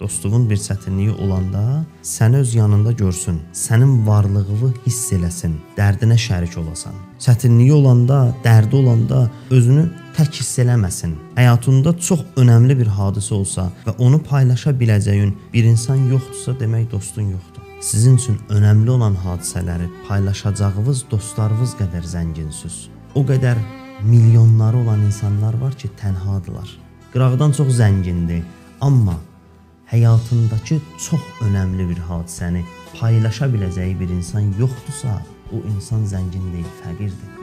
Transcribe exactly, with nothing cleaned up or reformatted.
Dostumun bir çətinliyi olanda səni öz yanında görsün, sənin varlığını hiss eləsin, dərdinə şərik olasan. Çətinliyi olanda, dərdi olanda özünü tək hiss eləməsin. Həyatında çox önəmli bir hadisə olsa və onu paylaşa biləcəyin bir insan yoxdursa, demək dostun yoxdur. Sizin üçün önəmli olan hadisələri paylaşacağınız dostlarınız qədər zənginsiz. O qədər milyonları olan insanlar var ki, tənhadılar. Qırağdan çox zəngindir, amma həyatındakı çox önəmli bir hadisəni paylaşa biləcəyi bir insan yoxdursa, o insan zəngin deyil, fəqirdir.